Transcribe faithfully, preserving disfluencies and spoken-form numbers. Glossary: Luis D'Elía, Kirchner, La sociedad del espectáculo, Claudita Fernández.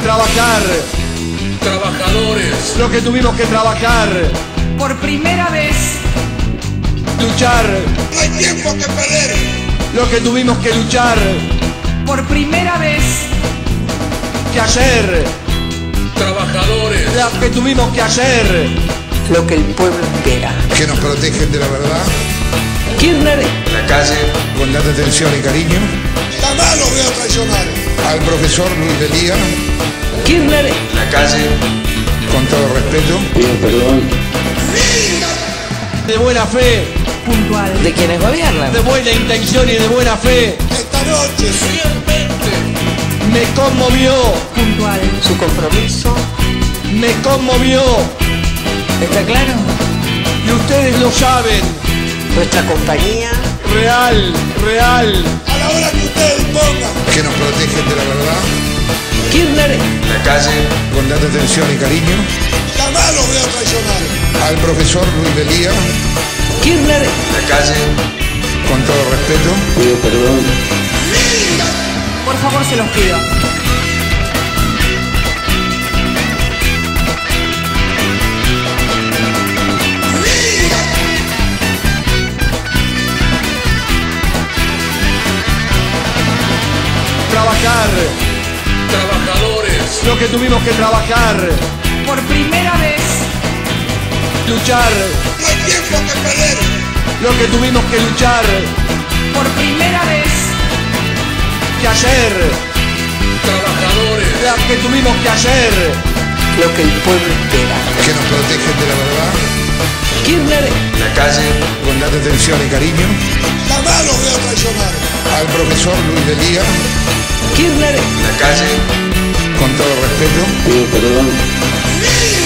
Trabajar, trabajadores, lo que tuvimos que trabajar, por primera vez, luchar, no hay tiempo que perder, lo que tuvimos que luchar, por primera vez, que hacer, trabajadores, lo que tuvimos que hacer, lo que el pueblo espera, que nos protegen de la verdad, Kirchner, la calle, con tanta atención y cariño, jamás lo veo traicionar, al profesor Luis D'Elía, Kirchner, la calle, con todo respeto, pido perdón, de buena fe, puntual, de quienes gobiernan, de buena intención y de buena fe, esta noche realmente me conmovió, puntual, su compromiso, me conmovió, ¿está claro? Y ustedes lo saben, nuestra compañía, real, real, a la hora que ustedes pongan, que nos protegen de la verdad, Kirchner, la calle, con tanta atención y cariño, jamás los voy a traicionar, al profesor Luis D'Elía, Kirchner, la calle, con todo respeto, pido perdón, por favor se los pido. Trabajar, trabajadores, lo que tuvimos que trabajar, por primera vez, luchar, no hay tiempo que perder, lo que tuvimos que luchar, por primera vez, que hacer, trabajadores, lo que tuvimos que hacer, lo que el pueblo espera, que nos protegen de la verdad, Kirchner, la calle, con tanta atención y cariño, jamás los veo traicionar, al profesor Luis D'Elía, Kirchner, la calle, con todo respeto, pido perdón.